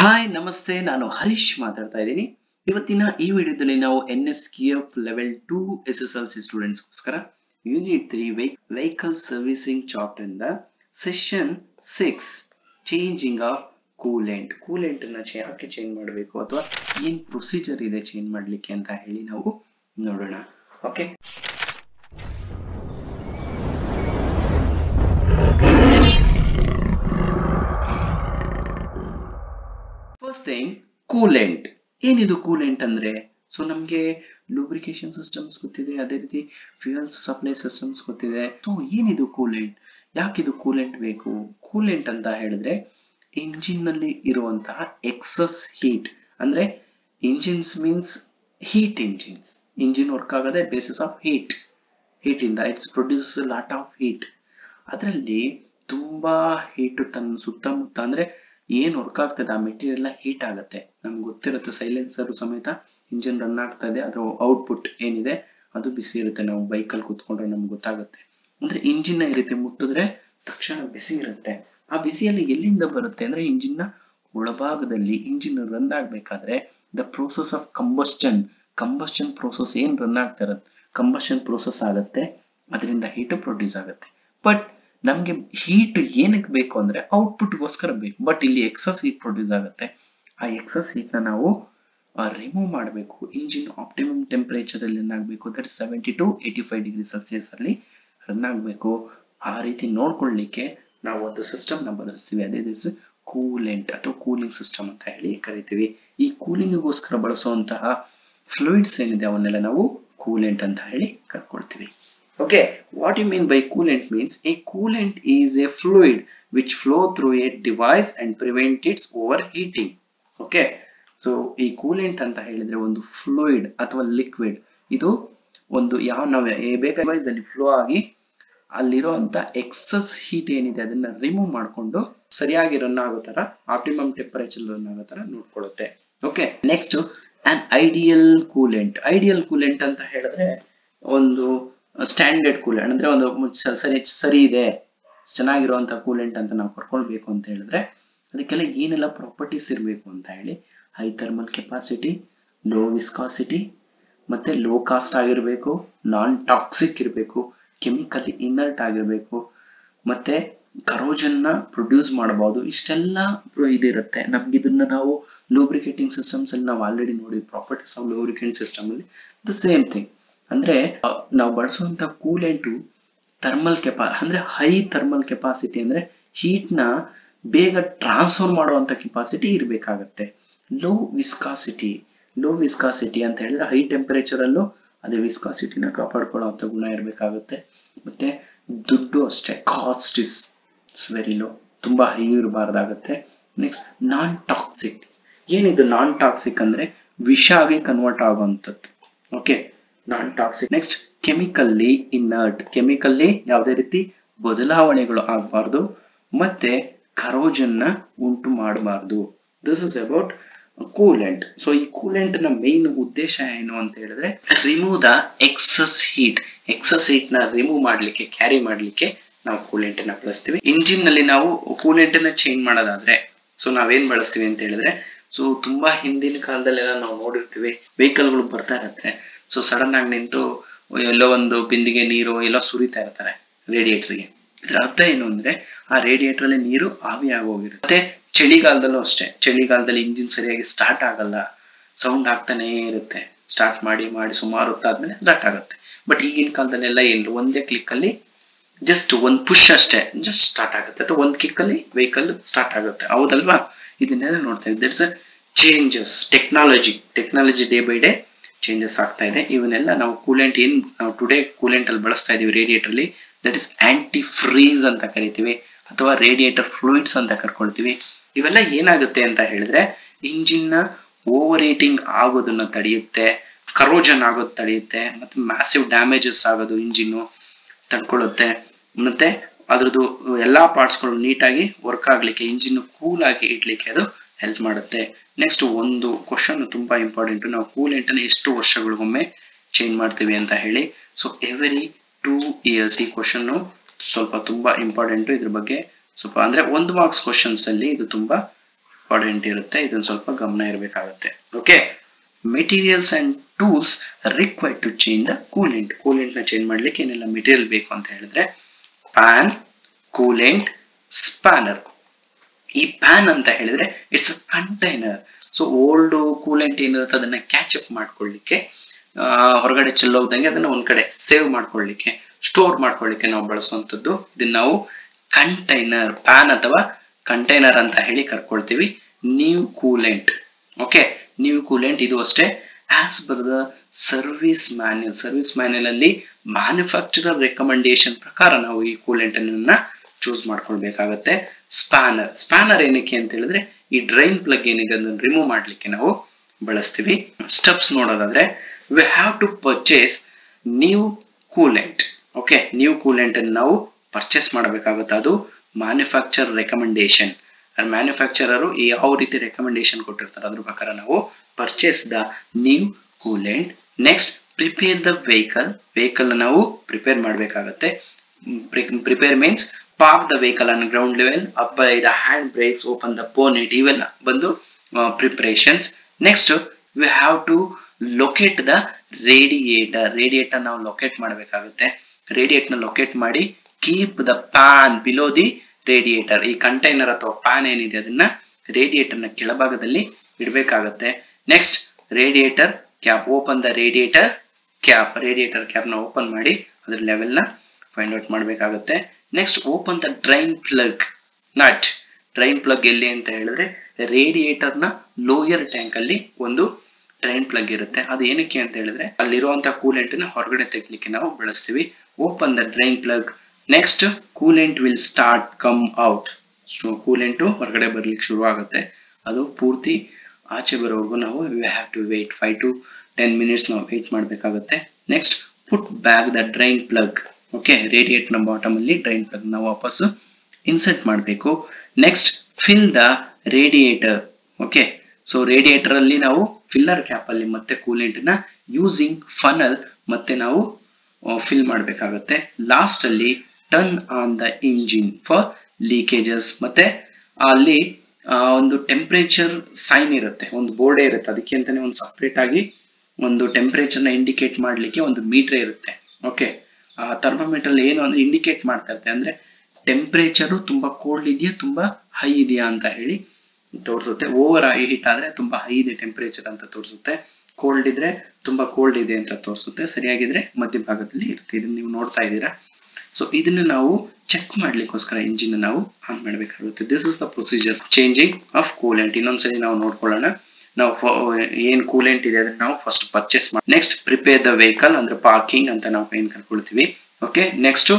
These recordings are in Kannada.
ಹಾಯ್ ನಮಸ್ತೆ ನಾನು ಹರೀಶ್ ಮಾತಾಡ್ತಾ ಇದ್ದೀನಿ ಇವತ್ತಿನ ಈ ವಿಡಿಯೋದಲ್ಲಿ ನಾವು NSQF ಲೆವೆಲ್ 2 SSLC ಸ್ಟೂಡೆಂಟ್ಸ್ ಗೋಸ್ಕರ ಯೂನಿಟ್ 3 ವೆಹಿಕಲ್ ಸರ್ವಿಸಿಂಗ್ ಚಾಪ್ಟರ್ ಇಂದ ಸೆಷನ್ 6 ಚೇಂಜಿಂಗ್ ಆಫ್ ಕೂಲೆಂಟ್ ಅನ್ನು ಯಾಕೆ ಚೇಂಜ್ ಮಾಡಬೇಕು ಅಥವಾ ಏನು ಪ್ರೊಸೀಜರ್ ಇದೆ ಚೇಂಜ್ ಮಾಡಲಿಕ್ಕೆ ಅಂತ ಹೇಳಿ ನಾವು ನೋಡೋಣ ಓಕೆ ಕೂಲೆಂಟ್ ಏನಿದು ಕೂಲೆಂಟ್ ಅಂದ್ರೆ ಸೊ ನಮ್ಗೆ ಲೂಬ್ರಿಕೇಶನ್ ಸಿಸ್ಟಮ್ಸ್ ಗೊತ್ತಿದೆ ಅದೇ ರೀತಿ ಫ್ಯೂಯಲ್ ಸಪ್ಲೈ ಸಿಸ್ಟಮ್ಸ್ ಗೊತ್ತಿದೆ ಸೊ ಏನಿದು ಕೂಲೆಂಟ್ ಯಾಕಿದು ಕೂಲೆಂಟ್ ಬೇಕು ಕೂಲೆಂಟ್ ಅಂತ ಹೇಳಿದ್ರೆ ಇಂಜಿನ್ ನಲ್ಲಿ ಇರುವಂತಹ ಎಕ್ಸಸ್ ಹೀಟ್ ಅಂದ್ರೆ engines means heat engines engine work ಆಗದೆ ಬೇಸಿಸ್ ಆಫ್ ಹೀಟ್ ಇಂದ it's produces a lot of heat ಅದರಲ್ಲಿ ತುಂಬಾ ಹೀಟ್ ತನ್ನ ಸುತ್ತಮುತ್ತ ಅಂದ್ರೆ ಏನ್ ವರ್ಕ್ ಆಗ್ತದೆ ಆ ಮೆಟೀರಿಯಲ್ ಎಲ್ಲ ಹೀಟ್ ಆಗುತ್ತೆ ನಮ್ಗೆ ಗೊತ್ತಿರುತ್ತೆ ಸೈಲೆನ್ಸರ್ ಸಮೇತ ಇಂಜಿನ್ ರನ್ ಆಗ್ತಾ ಇದೆ ಅದರ ಔಟ್ಪುಟ್ ಏನಿದೆ ಅದು ಬಿಸಿ ಇರುತ್ತೆ ನಾವು ಬೈಕಲ್ಲಿ ಕೂತ್ಕೊಂಡ್ರೆ ನಮ್ಗೆ ಗೊತ್ತಾಗುತ್ತೆ ಅಂದ್ರೆ ಇಂಜಿನ್ ಈ ರೀತಿ ಮುಟ್ಟಿದ್ರೆ ತಕ್ಷಣ ಬಿಸಿ ಇರುತ್ತೆ ಆ ಬಿಸಿಯಲ್ಲಿ ಎಲ್ಲಿಂದ ಬರುತ್ತೆ ಅಂದ್ರೆ ಇಂಜಿನ್ ನ ಒಳಭಾಗದಲ್ಲಿ ಇಂಜಿನ್ ರನ್ ಆಗ್ಬೇಕಾದ್ರೆ the process of combustion process ಏನ್ ರನ್ ಆಗ್ತಾ ಇರುತ್ತೆ ಕಂಬಸ್ಟನ್ ಪ್ರೋಸೆಸ್ ಆಗುತ್ತೆ ಅದರಿಂದ ಹೀಟ್ ಪ್ರೊಡ್ಯೂಸ್ ಆಗುತ್ತೆ ಬಟ್ ನಮ್ಗೆ ಹೀಟ್ ಏನಕ್ಕೆ ಬೇಕು ಅಂದ್ರೆ ಔಟ್ಪುಟ್ಗೋಸ್ಕರ ಬೇಕು ಬಟ್ ಇಲ್ಲಿ ಎಕ್ಸಸ್ ಹೀಟ್ ಪ್ರೊಡ್ಯೂಸ್ ಆಗುತ್ತೆ ಆ ಎಕ್ಸಸ್ ಹೀಟ್ ನ ನಾವು ರಿಮೂವ್ ಮಾಡಬೇಕು ಇಂಜಿನ್ ಆಪ್ಟಿಮಮ್ ಟೆಂಪರೇಚರ್ ಅಲ್ಲಿ ರನ್ ಆಗಬೇಕು ದಟ್ 70 to 85 ಡಿಗ್ರಿ ಸೆಲ್ಸಿಯಸ್ ಅಲ್ಲಿ ರನ್ ಆಗಬೇಕು ಆ ರೀತಿ ನೋಡ್ಕೊಳ್ಳಿಕ್ಕೆ ನಾವು ಒಂದು ಸಿಸ್ಟಮ್ ನ ಬಳಸ್ತೀವಿ ಅದೇ ದಿಸ್ ಕೂಲೆಂಟ್ ಅಥವಾ ಕೂಲಿಂಗ್ ಸಿಸ್ಟಮ್ ಅಂತ ಹೇಳಿ ಕರಿತೀವಿ ಈ ಕೂಲಿಂಗ್ಗೋಸ್ಕರ ಬಳಸುವಂತಹ ಫ್ಲೂಯಿಡ್ಸ್ ಏನಿದೆ ಅವನ್ನೆಲ್ಲ ನಾವು ಕೂಲೆಂಟ್ ಅಂತ ಹೇಳಿ ಕರ್ಕೊಳ್ತೀವಿ Okay, what you mean by coolant means a coolant is a fluid which flow through a device and prevent its overheating. Okay, so a coolant anta helidre ondu fluid athwa liquid idu ondu yav nav beka device alli flow agi alli iruanta excess heat enide adanna remove madkondo sariyagi run agutara optimum temperature alli run agutara nodkolutte. Okay, next an ideal coolant anta helidre ondu standard coolant ಅಂದ್ರೆ ಒಂದು ಸರಿ ಇದೆ ಚೆನ್ನಾಗಿರುವಂತಹ ಕೂಲೆಂಟ್ ಅಂತ ನಾವು ಕರ್ಕೊಳ್ಬೇಕು ಅಂತ ಹೇಳಿದ್ರೆ ಅದಕ್ಕೆಲ್ಲ ಏನೆಲ್ಲ ಪ್ರಾಪರ್ಟೀಸ್ ಇರಬೇಕು ಅಂತ ಹೇಳಿ high thermal capacity low viscosity ಮತ್ತೆ ಲೋ ಕಾಸ್ಟ್ ಆಗಿರಬೇಕು ನಾನ್ ಟಾಕ್ಸಿಕ್ ಇರಬೇಕು ಕೆಮಿಕಲ್ ಇನ್ನರ್ಟ್ ಆಗಿರಬೇಕು ಮತ್ತೆ ಕರೋಜನ್ ನ ಪ್ರೊಡ್ಯೂಸ್ ಮಾಡಬಹುದು ಇಷ್ಟೆಲ್ಲ ಇದಿರುತ್ತೆ ನಮ್ಗೆ ಇದನ್ನ ನಾವು ಲೂಬ್ರಿಕೇಟಿಂಗ್ ಸಿಸ್ಟಮ್ಸ್ ಅಲ್ಲಿ ನಾವು ಆಲ್ರೆಡಿ ನೋಡಿ ಪ್ರಾಪರ್ಟೀಸ್ ಆಫ್ ಲೂಬ್ರಿಕೇಟಿಂಗ್ ಸಿಸ್ಟಮ್ ಅಲ್ಲಿ ದ ಸೇಮ್ ಥಿಂಗ್ ಅಂದ್ರೆ ನಾವು ಬಳಸುವಂತ ಕೂಲೆಂಟು ಥರ್ಮಲ್ ಅಂದ್ರೆ ಹೈ ಥರ್ಮಲ್ ಕೆಪಾಸಿಟಿ ಅಂದ್ರೆ ಹೀಟ್ ನ ಬೇಗ ಟ್ರಾನ್ಸ್ಫರ್ ಮಾಡುವಂತ ಕೆಪಾಸಿಟಿ ಇರಬೇಕಾಗತ್ತೆ ಲೋ ವಿಸ್ಕಾಸಿಟಿ ಅಂತ ಹೇಳಿದ್ರೆ ಹೈ ಟೆಂಪರೇಚರ್ ಅಲ್ಲೂ ಅದೇ ವಿಸ್ಕಾಸಿಟಿನ ಕಾಪಾಡ್ಕೊಳ್ಳುವಂತ ಗುಣ ಇರಬೇಕಾಗುತ್ತೆ ಮತ್ತೆ ದುಡ್ಡು ಅಷ್ಟೇ ಕಾಸ್ಟ್ ಇಸ್ ವೆರಿ ಲೋ ತುಂಬಾ ಹೈ ಇರಬಾರ್ದಾಗತ್ತೆ ನೆಕ್ಸ್ಟ್ ನಾನ್ ಟಾಕ್ಸಿಕ್ ಏನಿದು ನಾನ್ ಟಾಕ್ಸಿಕ್ ಅಂದ್ರೆ ವಿಷ ಆಗಿ ಕನ್ವರ್ಟ್ ಆಗುವಂಥದ್ದು okay non toxic next chemically inert chemically ಯಾವುದೇ ರೀತಿ ಬದಲಾವಣೆಗಳು ಆಗಬಾರ್ದು ಮತ್ತೆ ಕರೋಜನ್ನ ಉಂಟು ಮಾಡಬಾರ್ದು this is about coolant so ಈ ಕೂಲೆಂಟ್ ನ ಮೇನ್ ಉದ್ದೇಶ ಏನು ಅಂತ ಹೇಳಿದ್ರೆ ರಿಮೂವ್ ದ ಎಕ್ಸಸ್ ಹೀಟ್ ನ ರಿಮೂವ್ ಮಾಡ್ಲಿಕ್ಕೆ ಕ್ಯಾರಿ ಮಾಡ್ಲಿಕ್ಕೆ ನಾವು ಕೂಲೆಂಟ್ ನ ಬಳಸ್ತೀವಿ ಇಂಜಿನ್ ನಲ್ಲಿ ನಾವು ಕೂಲೆಂಟ್ ನ ಚೇಂಜ್ ಮಾಡೋದಾದ್ರೆ ಸೊ ನಾವೇನ್ ಬಳಸ್ತೀವಿ ಅಂತ ಹೇಳಿದ್ರೆ ಸೊ ತುಂಬಾ ಹಿಂದಿನ ಕಾಲದಲ್ಲೆಲ್ಲ ನಾವು ನೋಡಿರ್ತೀವಿ ವೆಹಿಕಲ್ಗಳು ಬರ್ತಾ ಇರತ್ತೆ ಸೊ ಸಡನ್ ಆಗಿ ನಿಂತು ಎಲ್ಲೋ ಒಂದು ಬಿಂದಿಗೆ ನೀರು ಎಲ್ಲ ಸುರಿತಾ ಇರ್ತಾರೆ ರೇಡಿಯೇಟರ್ಗೆ ಇದರ ಅರ್ಥ ಏನು ಅಂದ್ರೆ ಆ ರೇಡಿಯೇಟರ್ ಅಲ್ಲಿ ನೀರು ಆವಿಯಾಗಿ ಹೋಗಿರುತ್ತೆ ಮತ್ತೆ ಚಳಿಗಾಲದಲ್ಲೂ ಅಷ್ಟೇ ಚಳಿಗಾಲದಲ್ಲಿ ಇಂಜಿನ್ ಸರಿಯಾಗಿ ಸ್ಟಾರ್ಟ್ ಆಗಲ್ಲ ಸೌಂಡ್ ಆಗ್ತಾನೆ ಇರುತ್ತೆ ಸ್ಟಾರ್ಟ್ ಮಾಡಿ ಸುಮಾರು ಹೊತ್ತಾದ್ಮೇಲೆ ಸ್ಟಾರ್ಟ್ ಆಗುತ್ತೆ ಬಟ್ ಈಗಿನ ಕಾಲದಲ್ಲೆಲ್ಲ ಏನಿಲ್ಲ ಒಂದೇ ಕ್ಲಿಕ್ ಅಲ್ಲಿ ಜಸ್ಟ್ ಒಂದ್ ಪುಷ್ ಅಷ್ಟೇ ಜಸ್ಟ್ ಸ್ಟಾರ್ಟ್ ಆಗುತ್ತೆ ಅಥವಾ ಒಂದ್ ಕ್ಲಿಕ್ ಅಲ್ಲಿ ವೆಹಿಕಲ್ ಸ್ಟಾರ್ಟ್ ಆಗುತ್ತೆ ಹೌದಲ್ವಾ ಇದನ್ನೆಲ್ಲ ನೋಡ್ತಾ ಇದ್ದೀವಿ that's changes technology day by day changes ಆಗ್ತಾ ಇದೆ ಇವನ್ನೆಲ್ಲ ನಾವು ಕೂಲೆಂಟ್ ಏನ್ ನಾವು ಟುಡೇ ಕೂಲೆಂಟ್ ಅಲ್ಲಿ ಬಳಸ್ತಾ ಇದೀವಿ ರೇಡಿಯೇಟರ್ ಅಲ್ಲಿ ದಟ್ ಇಸ್ ಆಂಟಿ ಫ್ರೀಸ್ ಅಂತ ಕರಿತೀವಿ ಅಥವಾ ರೇಡಿಯೇಟರ್ ಫ್ಲೂಯಿಡ್ಸ್ ಅಂತ ಕರ್ಕೊಳ್ತೀವಿ ಇವೆಲ್ಲ ಏನಾಗುತ್ತೆ ಅಂತ ಹೇಳಿದ್ರೆ ಇಂಜಿನ್ ನ ಓವರ್ ಹೀಟಿಂಗ್ ಆಗೋದನ್ನ ತಡೆಯುತ್ತೆ ಕರೋಜನ್ ಆಗೋದು ತಡೆಯುತ್ತೆ ಮತ್ತೆ ಮ್ಯಾಸಿವ್ ಡ್ಯಾಮೇಜಸ್ ಆಗೋದು ಇಂಜಿನ್ ತಡ್ಕೊಳ್ಳುತ್ತೆ ಮತ್ತೆ ಅದ್ರದ್ದು ಎಲ್ಲಾ ಪಾರ್ಟ್ಸ್ ಗಳು ನೀಟಾಗಿ ವರ್ಕ್ ಆಗ್ಲಿಕ್ಕೆ ಇಂಜಿನ್ ಕೂಲ್ ಆಗಿ ಇಡ್ಲಿಕ್ಕೆ ಅದು ಹೆಲ್ಪ್ ಮಾಡುತ್ತೆ ನೆಕ್ಸ್ಟ್ ಒಂದು ಕ್ವಶನ್ ತುಂಬಾ ಇಂಪಾರ್ಟೆಂಟ್ ನಾವು ಕೂಲೆಂಟ್ ಅನ್ನ ಎಷ್ಟು ವರ್ಷಗಳಿಗೊಮ್ಮೆ ಚೇಂಜ್ ಮಾಡ್ತೀವಿ ಅಂತ ಹೇಳಿ ಸೊ ಎವ್ರಿ 2 years ಈ ಕ್ವಶನ್ ಸ್ವಲ್ಪ ತುಂಬಾ ಇಂಪಾರ್ಟೆಂಟ್ ಇದ್ರ ಬಗ್ಗೆ ಸ್ವಲ್ಪ ಅಂದ್ರೆ 1 marks ಕ್ವಶನ್ಸ್ ಅಲ್ಲಿ ಇದು ತುಂಬಾ ಪಾರ್ಡೆಂಟ್ ಇರುತ್ತೆ. ಇದನ್ನ ಸ್ವಲ್ಪ ಗಮನ ಇರಬೇಕಾಗುತ್ತೆ. Okay, materials and tools required to change the coolant. Coolant ನ ಚೇಂಜ್ ಮಾಡ್ಲಿಕ್ಕೆ ಏನೆಲ್ಲ ಮೆಟೀರಿಯಲ್ ಬೇಕು ಅಂತ ಹೇಳಿದ್ರೆ ಪ್ಯಾನ್, ಕೂಲೆಂಟ್, ಸ್ಪ್ಯಾನರ್. ಈ ಪ್ಯಾನ್ ಅಂತ ಹೇಳಿದ್ರೆ it's a container. So old coolant ಏನಿರುತ್ತೆ ಅದನ್ನ ಕ್ಯಾಚ್ ಅಪ್ ಮಾಡ್ಕೊಳ್ಳಿಕ್ಕೆ, ಹೊರಗಡೆ ಚೆಲ್ಲೋಗ್ದಂಗೆ ಅದನ್ನ ಒಂದ್ ಕಡೆ ಸೇವ್ ಮಾಡ್ಕೊಳ್ಳಿಕ್ಕೆ, ಸ್ಟೋರ್ ಮಾಡ್ಕೊಳ್ಳಿಕ್ಕೆ ನಾವು ಬಳಸುವಂಥದ್ದು. ಇದನ್ನ ನಾವು ಕಂಟೈನರ್, ಪ್ಯಾನ್ ಅಥವಾ ಕಂಟೈನರ್ ಅಂತ ಹೇಳಿ ಕರ್ಕೊಳ್ತೀವಿ. New coolant. Okay, new coolant ಇದು ಅಷ್ಟೇ as per the service manual. Service manual ಅಲ್ಲಿ ಮ್ಯಾನುಫ್ಯಾಕ್ಚರರ್ ರೆಕಮೆಂಡೇಶನ್ ಪ್ರಕಾರ ನಾವು ಈ ಕೂಲೆಂಟ್ ಅನ್ನ ಚೂಸ್ ಮಾಡ್ಕೊಳ್ಬೇಕಾಗತ್ತೆ. ಸ್ಪ್ಯಾನರ್. ಸ್ಪ್ಯಾನರ್ ಏನಕ್ಕೆ ಅಂತ ಹೇಳಿದ್ರೆ ಈ ಡ್ರೈನ್ ಪ್ಲಗ್ ಏನಿದೆ ಅದನ್ನ ರಿಮೂವ್ ಮಾಡ್ಲಿಕ್ಕೆ ನಾವು ಬಳಸ್ತೀವಿ. ಸ್ಟೆಪ್ಸ್ ನೋಡೋದಾದ್ರೆ we have to purchase new coolant. Okay, new coolant and now purchase ಮಾಡಬೇಕಾಗುತ್ತೆ. ಅದು manufacturer recommendation, and manufacturer ಯಾವ ರೀತಿ recommendation ಕೊಟ್ಟಿರ್ತಾರೆ ಅದರ ಪ್ರಕಾರ ನಾವು purchase the new coolant. Next, prepare the vehicle. Vehicle ನಾವು prepare ಮಾಡಬೇಕಾಗುತ್ತೆ. Prepare means park the vehicle on ground level, apply the hand brakes, open the bonnet, even ಬಂದು preparations. Next, we have to locate the radiator. Radiator ನಾವು ಲೊಕೇಟ್ ಮಾಡಬೇಕಾಗುತ್ತೆ. ರೇಡಿಯೇಟ್ ನ ಲೊಕೇಟ್ ಮಾಡಿ keep the pan below the radiator. ಈ ಕಂಟೈನರ್ ಅಥವಾ ಪ್ಯಾನ್ ಏನಿದೆ ಅದನ್ನ ರೇಡಿಯೇಟರ್ ನ ಕೆಳಭಾಗದಲ್ಲಿ ಇಡಬೇಕಾಗತ್ತೆ. Next, radiator cap. Open the radiator cap. Radiator cap ನ ಓಪನ್ ಮಾಡಿ ಅದ್ರ ಲೆವೆಲ್ ನ ಫೈಂಡ್ ಔಟ್ ಮಾಡಬೇಕಾಗತ್ತೆ. Next, open the drain plug nut. Drain plug ಎಲ್ಲಿ ಅಂತ ಹೇಳಿದ್ರೆ ರೇಡಿಯೇಟರ್ ನ ಲೋಯರ್ ಟ್ಯಾಂಕ್ ಅಲ್ಲಿ ಒಂದು ಡ್ರೈನ್ ಪ್ಲಗ್ ಇರುತ್ತೆ. ಅದು ಏನಕ್ಕೆ ಅಂತ ಹೇಳಿದ್ರೆ ಅಲ್ಲಿರುವಂತಹ ಕೂಲೆಂಟ್ ನ ಹೊರಗಡೆ ತೆಗ್ಲಿಕ್ಕೆ ನಾವು ಬಳಸ್ತೀವಿ. Open the drain plug. Next, coolant will start come out. So coolant ಹೊರಗಡೆ ಬರ್ಲಿಕ್ಕೆ ಶುರು ಆಗುತ್ತೆ. ಅದು ಪೂರ್ತಿ ಆಚೆ ಬರೋವರೆಗೂ ನಾವು we have to wait 5 to 10 minutes ನಾವು ವೇಟ್ ಮಾಡಬೇಕಾಗುತ್ತೆ. Next, put back the drain plug. Okay, radiate ನ ಬಾಟಮ್ ಅಲ್ಲಿ ಡ್ರೈನ್ ಪ್ಲಗ್ ನಾವು ವಾಪಸ್ ಇನ್ಸರ್ಟ್ ಮಾಡಬೇಕು. Next, fill the radiator. Okay, so radiator ಅಲ್ಲಿ ನಾವು ಫಿಲ್ಲರ್ ಕ್ಯಾಪ್ ಅಲ್ಲಿ ಮತ್ತೆ ಕೂಲೆಂಟ್ ನ ಯೂಸಿಂಗ್ ಫನಲ್ ಮತ್ತೆ ನಾವು ಫಿಲ್ ಮಾಡಬೇಕಾಗತ್ತೆ. ಲಾಸ್ಟ್ ಅಲ್ಲಿ turn on the engine for leakages. ಮತ್ತೆ ಅಲ್ಲಿ ಒಂದು ಟೆಂಪರೇಚರ್ ಸೈನ್ ಇರುತ್ತೆ, ಒಂದು ಬೋರ್ಡೇ ಇರುತ್ತೆ, ಅದಕ್ಕೆ ಅಂತಾನೆ ಒಂದು ಸಪ್ರೇಟ್ ಆಗಿ ಒಂದು ಟೆಂಪರೇಚರ್ ನ ಇಂಡಿಕೇಟ್ ಮಾಡ್ಲಿಕ್ಕೆ ಒಂದು ಮೀಟರ್ ಇರುತ್ತೆ. ಓಕೆ, ಆ ಥರ್ಮೋಮೀಟರ್ ಅಲ್ಲಿ ಏನು ಅಂದ್ರೆ ಇಂಡಿಕೇಟ್ ಮಾಡ್ತಾ ಇರುತ್ತೆ ಅಂದ್ರೆ ಟೆಂಪರೇಚರ್ ತುಂಬಾ ಕೋಲ್ಡ್ ಇದೆಯಾ ತುಂಬಾ ಹೈ ಇದೆಯಾ ಅಂತ ಹೇಳಿ ತೋರಿಸುತ್ತೆ. ಓವರ್ ಹೀಟ್ ಆದ್ರೆ ತುಂಬಾ ಹೈ ಇದೆ ಟೆಂಪರೇಚರ್ ಅಂತ ತೋರಿಸುತ್ತೆ, ಕೋಲ್ಡ್ ಇದ್ರೆ ತುಂಬಾ ಕೋಲ್ಡ್ ಇದೆ ಅಂತ ತೋರಿಸುತ್ತೆ, ಸರಿಯಾಗಿದ್ರೆ ಮಧ್ಯಭಾಗದಲ್ಲಿ ಇರುತ್ತೆ. ಇದನ್ನ ನೀವು ನೋಡ್ತಾ ಇದ್ದೀರಾ. ಸೊ ಇದನ್ನ ನಾವು ಚೆಕ್ ಮಾಡ್ಲಿಕ್ಕೋಸ್ಕರ ಇಂಜಿನ್ ನಾವು ಆನ್ ಮಾಡ್ಬೇಕಾಗುತ್ತೆ. This is the procedure changing of coolant. ಇನ್ನೊಂದ್ಸರಿ ನಾವು ನೋಡ್ಕೊಳ್ಳೋಣ. ನಾವು ಏನ್ ಕೂಲೆಂಟ್ ಇದೆ ಅದನ್ನ ನಾವು ಫಸ್ಟ್ ಪರ್ಚೇಸ್ ಮಾಡಿ. ನೆಕ್ಸ್ಟ್, ಪ್ರಿಪೇರ್ ದ ವೆಹಿಕಲ್ ಅಂದ್ರೆ ಪಾರ್ಕಿಂಗ್ ಅಂತ ನಾವು ಏನ್ ಕರ್ಕೊಳ್ತೀವಿ. ಓಕೆ, ನೆಕ್ಸ್ಟ್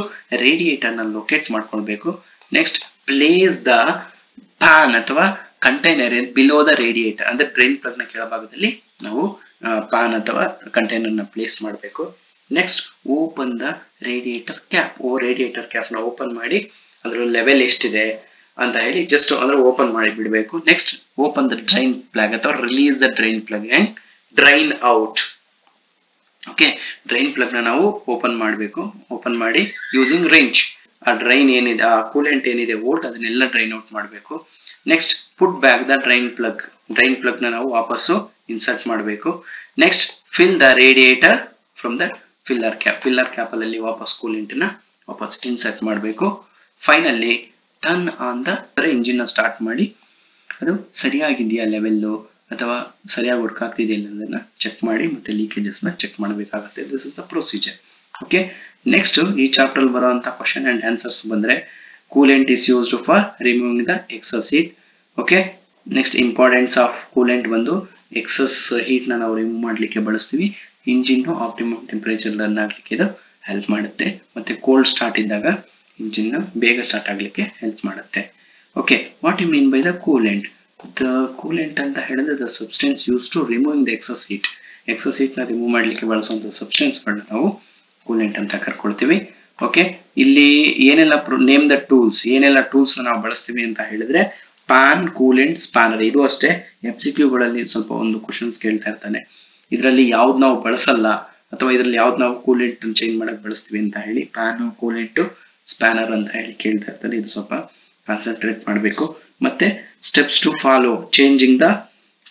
ರೇಡಿಯೇಟರ್ ನ ಲೊಕೇಟ್ ಮಾಡ್ಕೊಳ್ಬೇಕು. ನೆಕ್ಸ್ಟ್, ಪ್ಲೇಸ್ ದ ಪ್ಯಾನ್ ಅಥವಾ ಕಂಟೈನರ್ ಬಿಲೋ ದ ರೇಡಿಯೇಟರ್ ಅಂದ್ರೆ ಡ್ರೈನ್ ಪ್ಲಗ್ ನ ಕೆಳಭಾಗದಲ್ಲಿ ನಾವು ಪ್ಯಾನ್ ಅಥವಾ ಕಂಟೈನರ್ ನ ಪ್ಲೇಸ್ ಮಾಡಬೇಕು. Next, open the radiator cap. Radiator cap ನ ಓಪನ್ ಮಾಡಿ ಅದ್ರ ಲೆವೆಲ್ ಎಷ್ಟಿದೆ ಅಂತ ಹೇಳಿ ಜಸ್ಟ್ ಅಂದ್ರೆ ಓಪನ್ ಮಾಡಿ ಬಿಡಬೇಕು. Next, open the drain plug ಅಥವಾ release the drain plug and drain out. Okay, drain plug ನ ನಾವು ಓಪನ್ ಮಾಡಬೇಕು. ಓಪನ್ ಮಾಡಿ ಯೂಸಿಂಗ್ ರಿಂಚ್ ಆ ಡ್ರೈನ್ ಏನಿದೆ, ಆ ಕೂಲೆಂಟ್ ಏನಿದೆ ವೋಲ್ಟ್ ಅದನ್ನೆಲ್ಲ ಡ್ರೈನ್ ಔಟ್ ಮಾಡಬೇಕು. Next, put back the drain plug. Drain plug ನ ನಾವು ವಾಪಸ್ಸು ಇನ್ಸರ್ಟ್ ಮಾಡಬೇಕು. Next, fill the radiator from the filler cap. Filler cap ಅಲ್ಲಿ ವಾಪಸ್ ಕೂಲೆಂಟ್ ನ ವಾಪಸ್ ಇನ್ಸರ್ಟ್ ಮಾಡಬೇಕು. Finally turn on the engine ನ ಸ್ಟಾರ್ಟ್ ಮಾಡಿ ಅದು ಸರಿಯಾಗಿದೆಯಾ ಲೆವೆಲ್ಲು ಅಥವಾ ಸರಿಯಾಗಿ ವರ್ಕ್ ಆಗ್ತಿದೆಯಲ್ಲ ಅದನ್ನ ಚೆಕ್ ಮಾಡಿ ಮತ್ತೆ ಲೀಕೇಜಸ್ ನ ಚೆಕ್ ಮಾಡಬೇಕಾಗುತ್ತೆ. This is the procedure. Okay, next ಈ ಚಾಪ್ಟರ್ ಅಲ್ಲಿ ಬರುವಂತಹ ಕ್ವಶನ್ ಅಂಡ್ ಆನ್ಸರ್ಸ್ ಬಂದ್ರೆ coolant is used for removing the excess heat. Okay, next importance of coolant ಬಂದು ಎಕ್ಸಸ್ ಹೀಟ್ ನ ನಾವು ರಿಮೂವ್ ಮಾಡ್ಲಿಕ್ಕೆ ಬಳಸ್ತೀವಿ. ಇಂಜಿನ್ ಆಪ್ಟಿಮಮ್ ಟೆಂಪರೇಚರ್ ರನ್ ಆಗ್ಲಿಕ್ಕೆ ಇದು ಹೆಲ್ಪ್ ಮಾಡುತ್ತೆ. ಮತ್ತೆ ಕೋಲ್ಡ್ ಸ್ಟಾರ್ಟ್ ಇದ್ದಾಗ ಇಂಜಿನ್ ಬೇಗ ಸ್ಟಾರ್ಟ್ ಆಗ್ಲಿಕ್ಕೆ ಹೆಲ್ಪ್ ಮಾಡುತ್ತೆ. Okay, what you mean by the coolant? The coolant ಅಂತ ಹೇಳಿದ್ರೆ the substance use to removing the excess heat. Excess heat ನ ರಿಮೂವ್ ಮಾಡ್ಲಿಕ್ಕೆ ಬಳಸುವಂತ ಸಬ್ಸ್ಟೆನ್ಸ್ ಗಳನ್ನ ನಾವು ಕೂಲೆಂಟ್ ಅಂತ ಕರ್ಕೊಳ್ತೀವಿ. ಓಕೆ, ಇಲ್ಲಿ ಏನೆಲ್ಲ ನೇಮ್ ದ ಟೂಲ್ಸ್, ಏನೆಲ್ಲ ಟೂಲ್ಸ್ ನಾವು ಬಳಸ್ತೀವಿ ಅಂತ ಹೇಳಿದ್ರೆ ಪ್ಯಾನ್, ಕೂಲೆಂಟ್, ಸ್ಪ್ಯಾನರ್. ಇದು ಅಷ್ಟೇ MCQ ಗಳಲ್ಲಿ ಸ್ವಲ್ಪ ಒಂದು ಕ್ವಶನ್ಸ್ ಕೇಳ್ತಾ ಇರ್ತಾನೆ. ಇದರಲ್ಲಿ ಯಾವ್ದು ನಾವು ಬಳಸಲ್ಲ ಅಥವಾ ಇದರಲ್ಲಿ ಯಾವ್ದು ನಾವು ಕೂಲೆಂಟ್ ಚೇಂಜ್ ಮಾಡಕ್ ಬಳಸ್ತೀವಿ ಅಂತ ಹೇಳಿ ಪ್ಯಾನ್, ಕೂಲೆಂಟ್, ಸ್ಪ್ಯಾನರ್ ಅಂತ ಹೇಳಿ ಕೇಳ್ತಾ ಇರ್ತಾನೆ. ಇದು ಸ್ವಲ್ಪ ಕಾನ್ಸಂಟ್ರೇಟ್ ಮಾಡಬೇಕು. ಮತ್ತೆ steps to follow changing the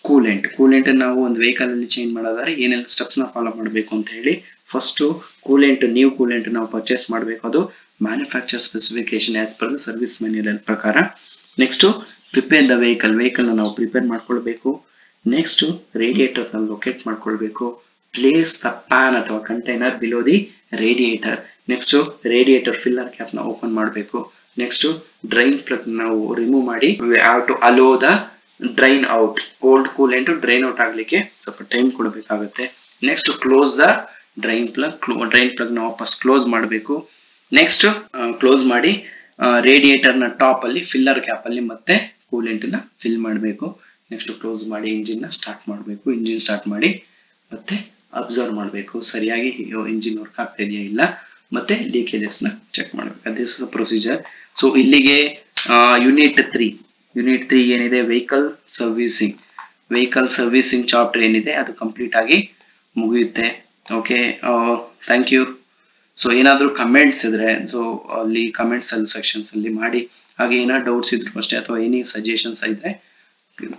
coolant. Coolant ನಾವು ಒಂದು ವೆಹಿಕಲ್ ಅಲ್ಲಿ ಚೇಂಜ್ ಮಾಡೋದಾದ್ರೆ ಏನೆಲ್ಲ ಸ್ಟೆಪ್ಸ್ ನ ಫಾಲೋ ಮಾಡಬೇಕು ಅಂತ ಹೇಳಿ, ಫಸ್ಟ್ ಕೂಲೆಂಟ್, ನ್ಯೂ ಕೂಲೆಂಟ್ ನಾವು ಪರ್ಚೇಸ್ ಮಾಡಬೇಕು, ಅದು manufacture specification as per the service manual ಪ್ರಕಾರ. Next prepare the vehicle, vehicle ನಾವು ಪ್ರಿಪೇರ್ ಮಾಡ್ಕೊಳ್ಬೇಕು. ನೆಕ್ಸ್ಟ್ ರೇಡಿಯೇಟರ್ ನಾವು ಲೊಕೇಟ್ ಮಾಡ್ಕೊಳ್ಬೇಕು. ಪ್ಲೇಸ್ ದ ಪ್ಯಾನ್ ಅಥವಾ container below the radiator. Next radiator filler cap ನ ಓಪನ್ ಮಾಡಬೇಕು. ನೆಕ್ಸ್ಟ್ ಡ್ರೈನ್ ಪ್ಲಗ್ ನಾವು ರಿಮೂವ್ ಮಾಡಿ, we have to allow the drain out. Old coolant drain out ಆಗ್ಲಿಕ್ಕೆ ಸ್ವಲ್ಪ ಟೈಮ್ ಕೊಡಬೇಕಾಗುತ್ತೆ. Next close the drain plug, drain plug ನ ವಾಪಸ್ ಕ್ಲೋಸ್ ಮಾಡಬೇಕು. ನೆಕ್ಸ್ಟ್ ಕ್ಲೋಸ್ ಮಾಡಿ ರೇಡಿಯೇಟರ್ ನ ಟಾಪ್ ಅಲ್ಲಿ ಫಿಲ್ಲರ್ ಕ್ಯಾಪ್ ಅಲ್ಲಿ ಮತ್ತೆ ಕೂಲೆಂಟ್ ನ ಫಿಲ್ ಮಾಡಬೇಕು. ನೆಕ್ಸ್ಟ್ ಕ್ಲೋಸ್ ಮಾಡಿ ಇಂಜಿನ್ ನ ಸ್ಟಾರ್ಟ್ ಮಾಡಬೇಕು. ಇಂಜಿನ್ ಸ್ಟಾರ್ಟ್ ಮಾಡಿ ಮತ್ತೆ ಅಬ್ಸರ್ವ್ ಮಾಡಬೇಕು, ಸರಿಯಾಗಿ ಇಂಜಿನ್ ವರ್ಕ್ ಆಗ್ತಾ ಇದೆಯಾ ಇಲ್ಲ, ಮತ್ತೆ ಲೀಕೇಜಸ್ ನ ಚೆಕ್ ಮಾಡಬೇಕು. This is procedure. ಸೊ ಇಲ್ಲಿಗೆ ಯೂನಿಟ್ 3 ಏನಿದೆ, ವೆಹಿಕಲ್ ಸರ್ವಿಸಿಂಗ್ ಚಾಪ್ಟರ್ ಏನಿದೆ ಅದು ಕಂಪ್ಲೀಟ್ ಆಗಿ ಮುಗಿಯುತ್ತೆ. Okay, thank you. ಸೊ ಏನಾದರೂ ಕಮೆಂಟ್ಸ್ ಇದ್ರೆ ಸೊ ಅಲ್ಲಿ ಕಮೆಂಟ್ಸ್ ಅಲ್ಲಿ ಸೆಕ್ಷನ್ಸ್ ಅಲ್ಲಿ ಮಾಡಿ. ಹಾಗೆ ಏನಾದ್ರು ಡೌಟ್ಸ್ ಇದ್ರು ಅಷ್ಟೇ ಅಥವಾ ಏನೇ ಸಜೆಷನ್ಸ್ ಇದ್ರೆ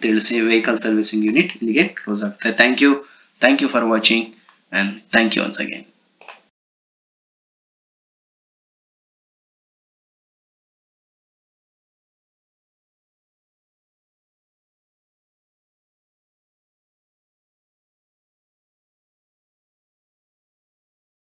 ತಿಳಿಸಿ. ವೆಹಿಕಲ್ ಸರ್ವಿಸಿಂಗ್ ಯೂನಿಟ್ ಇಲ್ಲಿಗೆ ಕ್ಲೋಸ್ ಆಗ್ತದೆ. Thank you. Thank you for watching and thank you once again.